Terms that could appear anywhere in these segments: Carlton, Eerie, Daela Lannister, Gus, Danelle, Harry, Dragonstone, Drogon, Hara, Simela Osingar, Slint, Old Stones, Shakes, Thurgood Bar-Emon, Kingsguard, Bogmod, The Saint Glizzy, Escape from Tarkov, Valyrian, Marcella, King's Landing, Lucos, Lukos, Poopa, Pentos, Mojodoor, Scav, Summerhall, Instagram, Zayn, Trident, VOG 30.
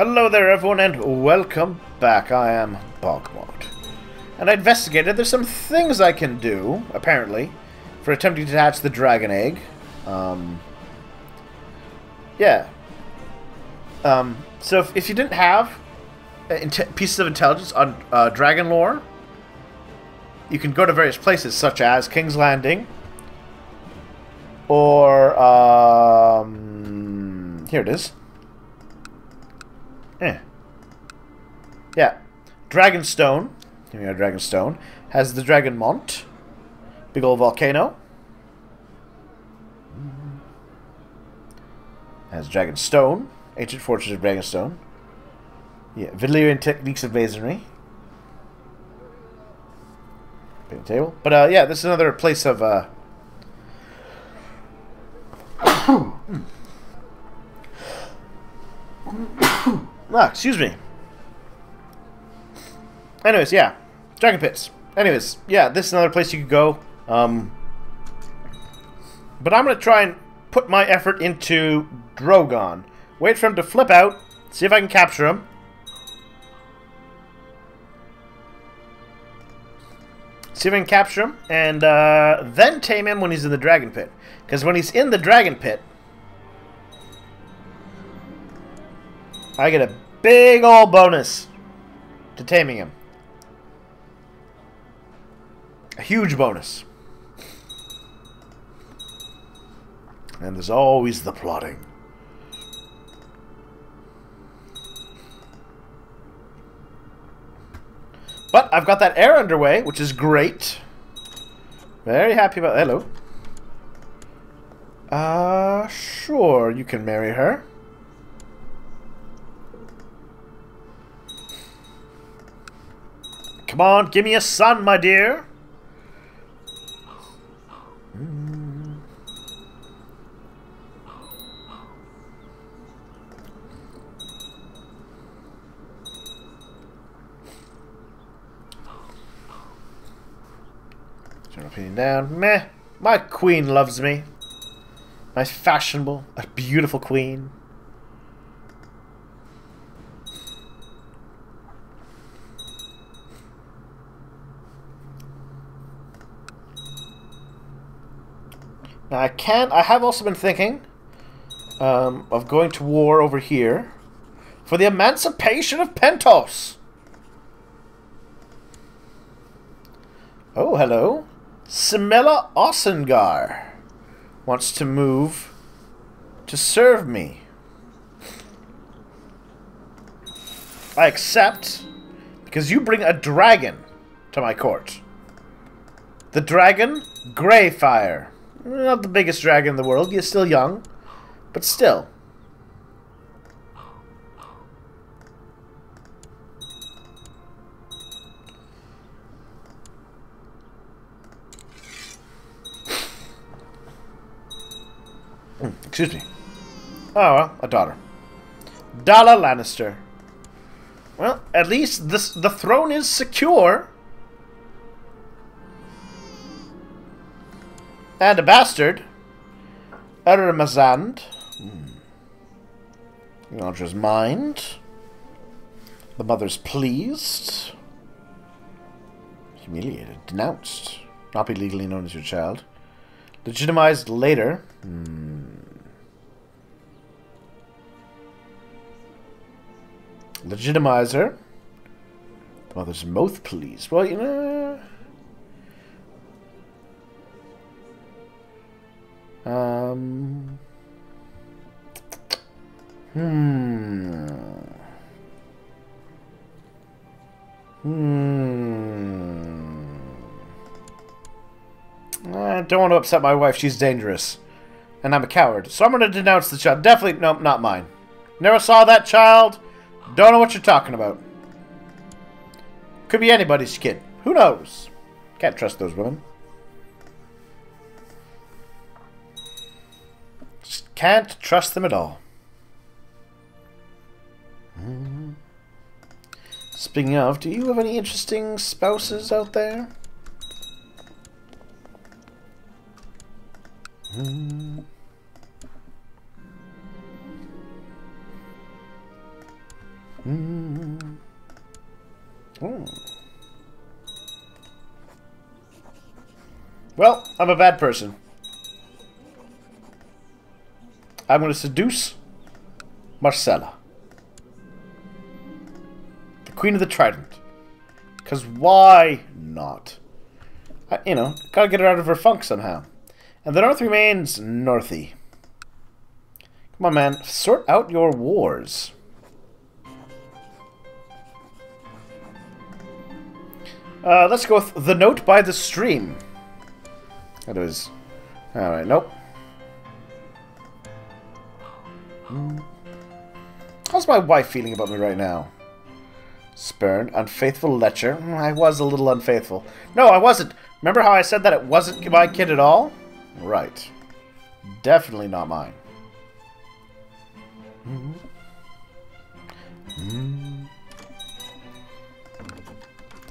Hello there everyone and welcome back. I am Bogmod. And I investigated, there's some things I can do, apparently, for attempting to hatch the dragon egg. So if you didn't have pieces of intelligence on dragon lore, you can go to various places such as King's Landing, or, here it is. Yeah. Dragonstone. Here we are, Dragonstone. Has the Dragonmont. Big old volcano. Has Dragonstone. Ancient Fortress of Dragonstone. Yeah, Valyrian Techniques of Masonry. Big table. But, yeah, this is another place of, Ah, excuse me. Anyways, yeah. Dragon Pits. Anyways, yeah, this is another place you could go. But I'm going to try and put my effort into Drogon. Wait for him to flip out. See if I can capture him. See if I can capture him. And then tame him when he's in the Dragon Pit. Because when he's in the Dragon Pit, I get a big ol' bonus to taming him. A huge bonus. And there's always the plotting. But I've got that air underway, which is great. Very happy about... Hello. Sure, you can marry her. Come on, give me a son, my dear. Turn opinion down. Meh. My queen loves me. My fashionable, a beautiful queen. Now I have also been thinking of going to war over here for the emancipation of Pentos. Oh, hello. Simela Osingar wants to move to serve me. I accept because you bring a dragon to my court. The dragon Greyfire. Not the biggest dragon in the world. You're still young. But still. Excuse me. Oh, well. A daughter. Daela Lannister. Well, at least this, the throne is secure. And a bastard. Ermazand. Acknowledges mind. The mother's pleased. Humiliated. Denounced. Not be legally known as your child. Legitimized later. Legitimizer. The mother's most pleased. Well, you know... I don't want to upset my wife. She's dangerous. And I'm a coward. So I'm going to denounce the child. Definitely, no, not mine. Never saw that child. Don't know what you're talking about. Could be anybody's kid. Who knows? Can't trust those women. Can't trust them at all. Speaking of, do you have any interesting spouses out there? Oh. Well, I'm a bad person. I'm going to seduce Marcella, the Queen of the Trident. Because why not? You know, gotta get her out of her funk somehow. And the North remains Northy. Come on, man. Sort out your wars. Let's go with the note by the stream. That is... Alright, nope. How's my wife feeling about me right now? Spurn, unfaithful lecher. I was a little unfaithful. No, I wasn't. Remember how I said that it wasn't my kid at all? Right. Definitely not mine.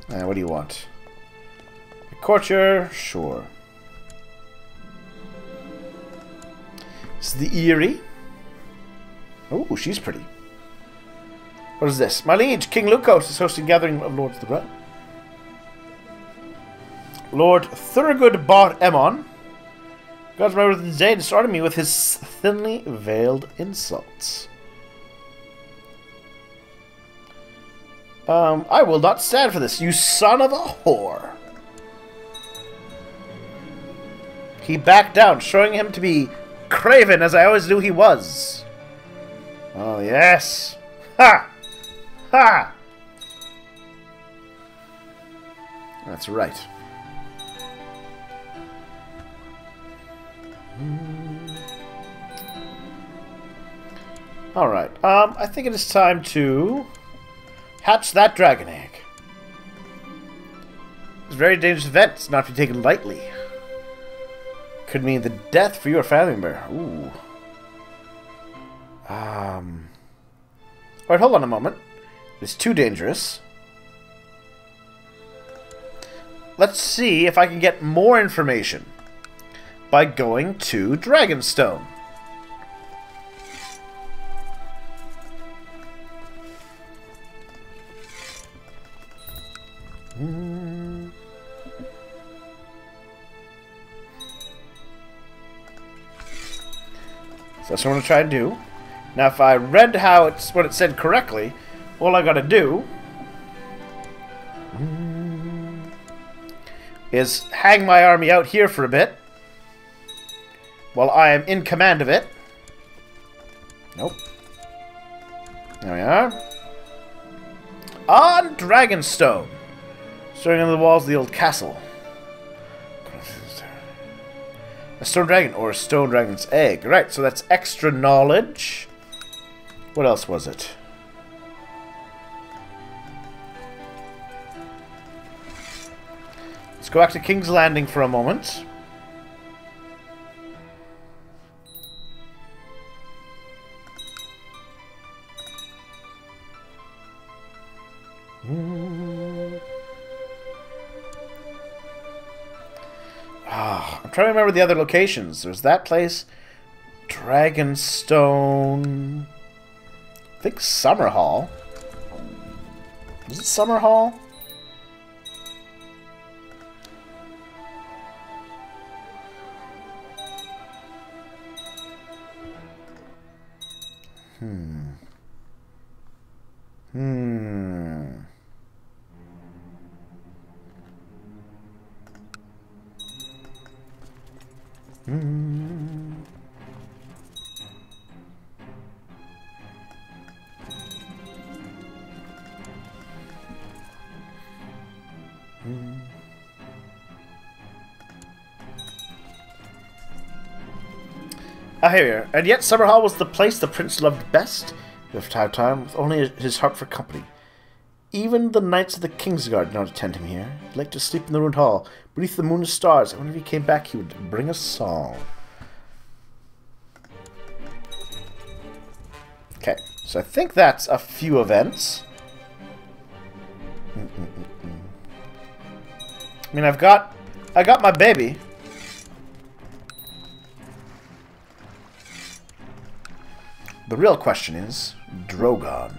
What do you want? A courtier? Sure. It's the Eerie. Oh, she's pretty. What is this? My liege, King Lucos is hosting gathering of Lords of the Realm. Lord Thurgood Bar-Emon. God's remember that Zayn started me with his thinly veiled insults. I will not stand for this, you son of a whore. He backed down, showing him to be craven as I always knew he was. Oh, yes. Ha! Ha! That's right. Alright, I think it is time to hatch that dragon egg. It's a very dangerous event. It's not to be taken lightly. Could mean the death for your family member. Ooh. Alright, hold on a moment. It's too dangerous. Let's see if I can get more information by going to Dragonstone. So that's what I'm going to try and do. Now, if I read how it's what it said correctly, all I got to do is hang my army out here for a bit while I am in command of it. Nope. There we are. On Dragonstone. Starting under the walls of the old castle. A stone dragon or a stone dragon's egg. Right, so that's extra knowledge. What else was it? Let's go back to King's Landing for a moment. I'm trying to remember the other locations. There's that place, Dragonstone, I think Summerhall. Is it Summerhall? Ah, here we are. And yet Summerhall was the place the prince loved best. You have to have time with only his heart for company. Even the knights of the Kingsguard do not attend him here. He'd like to sleep in the ruined hall, beneath the moon and stars. I wonder if he came back, he would bring a song. Okay, so I think that's a few events. I mean, I got my baby. The real question is Drogon.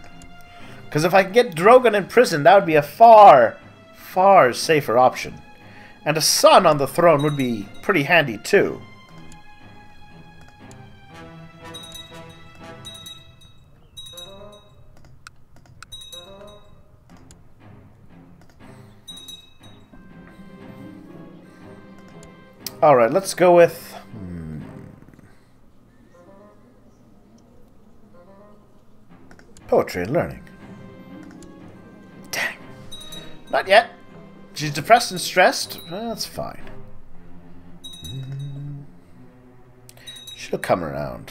Because if I could get Drogon in prison, that would be a far, far safer option. And a son on the throne would be pretty handy, too. Alright, let's go with... Poetry and learning. Dang. Not yet. She's depressed and stressed. Well, that's fine. She'll come around.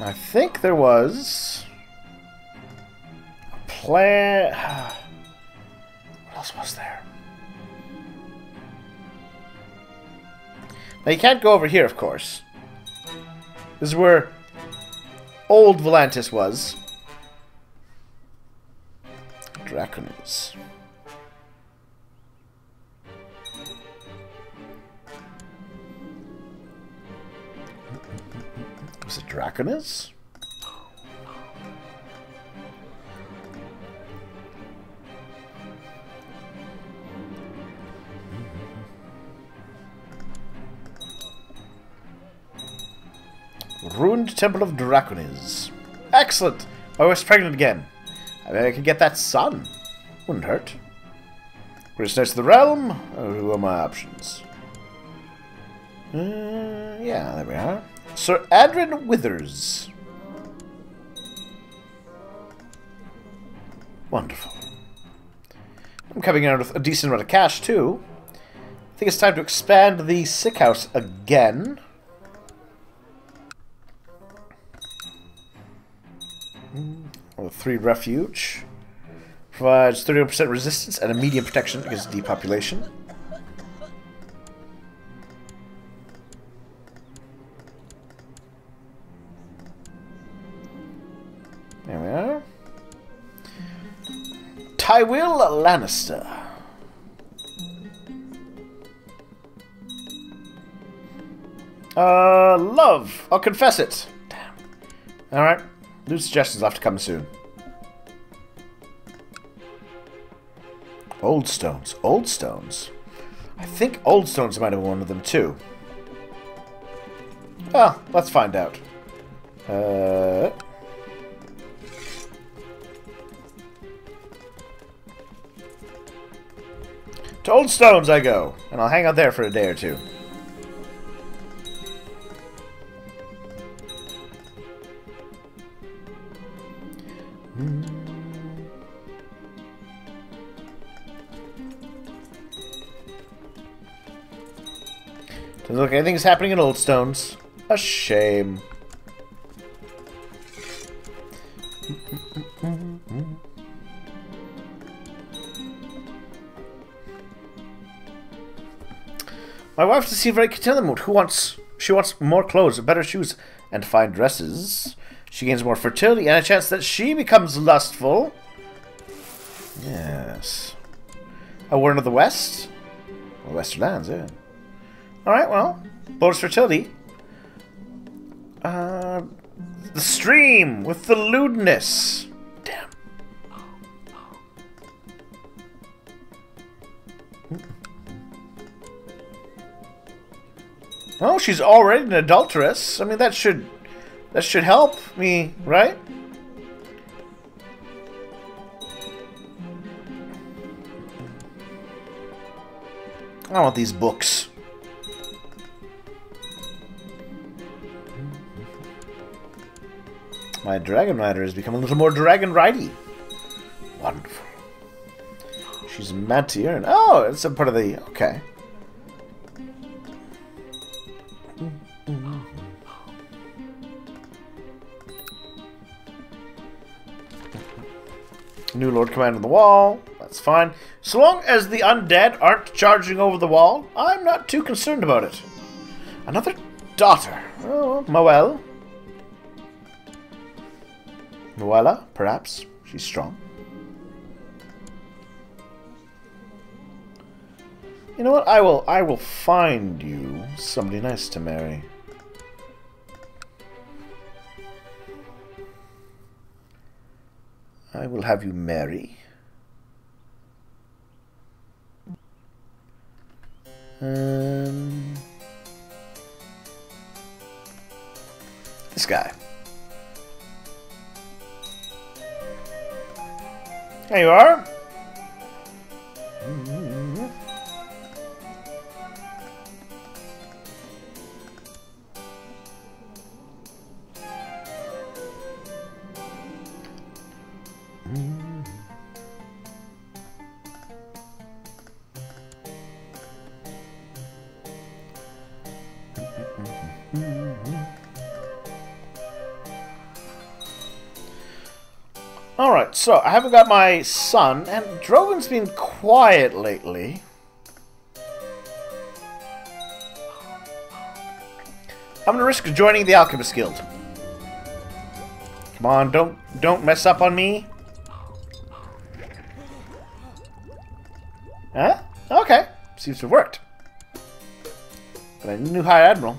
I think there was... a plan... was there. Now you can't go over here, of course. This is where old Volantis was. Draconis. Was it Draconis? Ruined Temple of Draconis. Excellent! I was pregnant again. I bet I could get that son. Wouldn't hurt. Prisoners to the realm? Who are my options? Yeah, there we are. Sir Adrian Withers. Wonderful. I'm coming out with a decent amount of cash, too. I think it's time to expand the sick house again. Or 3 refuge. Provides 31% resistance and a medium protection against depopulation. There we are. Tywil Lannister. Love. I'll confess it. Damn. Alright. New suggestions have to come soon. Old Stones. Old Stones? I think Old Stones might have one of them, too. Well, let's find out. To Old Stones I go, and I'll hang out there for a day or two. Doesn't look like anything's happening in Old Stones. A shame. My wife to see very content in the mood. She wants more clothes, better shoes, and fine dresses. She gains more fertility and a chance that she becomes lustful. Yes. A warren of the West? Well, Western lands, yeah. Alright, well. Bonus fertility. The stream with the lewdness. Damn. Oh, she's already an adulteress. I mean, that should help me, right? I want these books. My dragon rider has become a little more dragon ridey. Wonderful. She's mad to yearn. Oh, it's a part of the... okay. New Lord Commander of the Wall. That's fine. So long as the undead aren't charging over the wall, I'm not too concerned about it. Another daughter. Oh, Moella. Moella, perhaps. She's strong. You know what? I will find you somebody nice to marry. I will have you marry. This guy. There you are. Alright, so I haven't got my son, and Drogon's been quiet lately. I'm gonna risk joining the Alchemist Guild. Come on, don't mess up on me. Huh? Okay. Seems to have worked. But I knew High Admiral.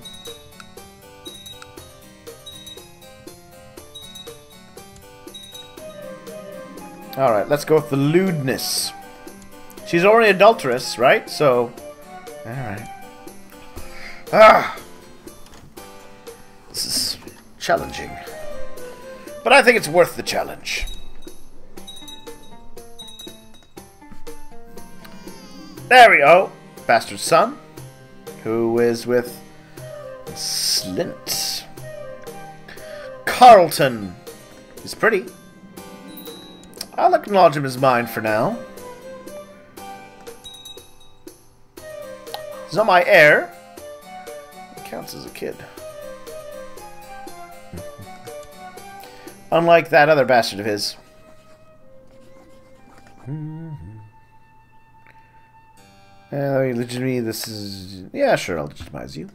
Alright, let's go with the lewdness. She's already adulterous, right? So, alright. Ah! This is challenging. But I think it's worth the challenge. There we go! Bastard son, who is with Slint. Carlton! He's pretty. I'll acknowledge him as mine for now. He's not my heir. He counts as a kid. Unlike that other bastard of his. Legitimize this is... Yeah, sure, I'll legitimize you.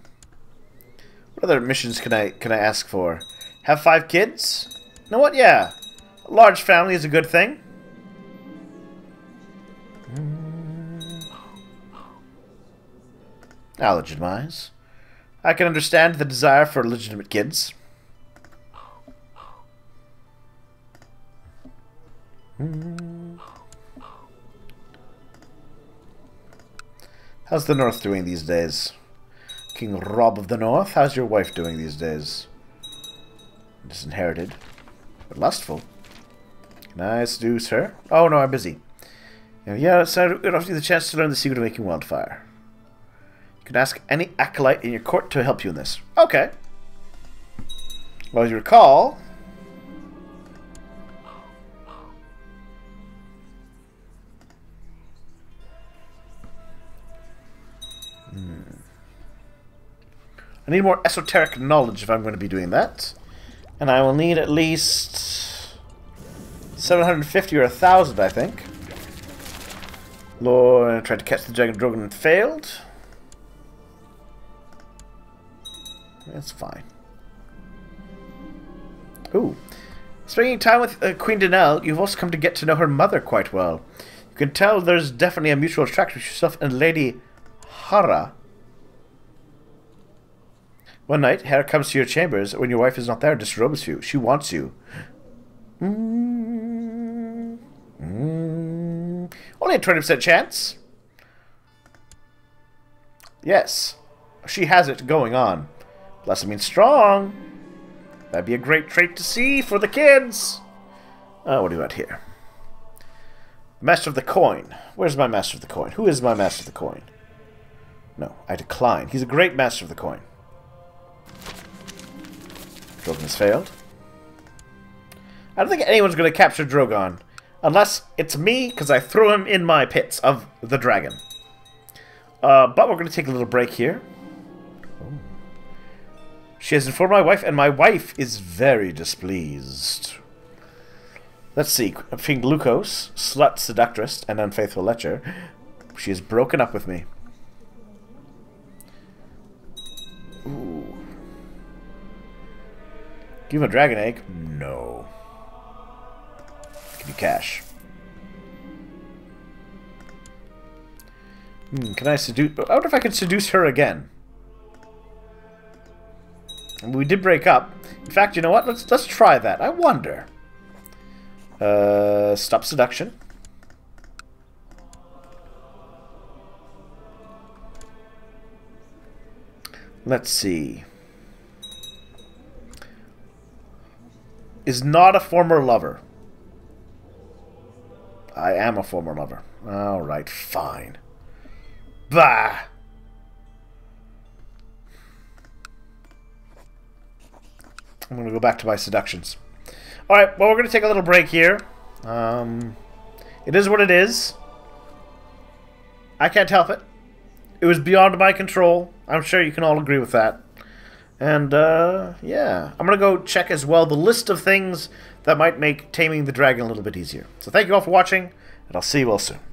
What other missions can I ask for? Have 5 kids? You know what? Yeah. Large family is a good thing. I'll legitimize. I can understand the desire for legitimate kids. How's the North doing these days? King Rob of the North, how's your wife doing these days? Disinherited, but lustful. Can I seduce her? Oh no, I'm busy. Yeah, so it offers you the chance to learn the secret of making wildfire. You can ask any acolyte in your court to help you in this. Okay. Well, as you recall... I need more esoteric knowledge if I'm going to be doing that. And I will need at least... 750 or 1,000, I think. Lord, I tried to catch the Dragon and failed. That's fine. Ooh. Spending time with Queen Danelle, you've also come to get to know her mother quite well. You can tell there's definitely a mutual attraction between yourself and Lady Hara. One night, Hera comes to your chambers when your wife is not there and disrobes you. She wants you. Only a 20% chance. Yes. She has it going on. Plus, I mean, strong. That'd be a great trait to see for the kids. What do you got here? Master of the Coin. Where's my Master of the Coin? Who is my Master of the Coin? No, I decline. He's a great Master of the Coin. Drogon has failed. I don't think anyone's going to capture Drogon. Unless it's me, because I threw him in my pits of the dragon. But we're going to take a little break here. Oh. She has informed my wife, and my wife is very displeased. Let's see. Fiend Lukos, slut seductress, and unfaithful lecher. She has broken up with me. Ooh. Give him a dragon egg? No. Give you cash. Can I seduce... I wonder if I could seduce her again. We did break up. In fact, you know what? Let's try that. I wonder. Stop seduction. Let's see. Is not a former lover. I am a former lover. Alright, fine. Bah! I'm going to go back to my seductions. Alright, well, we're going to take a little break here. It is what it is. I can't help it. It was beyond my control. I'm sure you can all agree with that. And, yeah. I'm going to go check as well the list of things that might make taming the dragon a little bit easier. So thank you all for watching, and I'll see you all soon.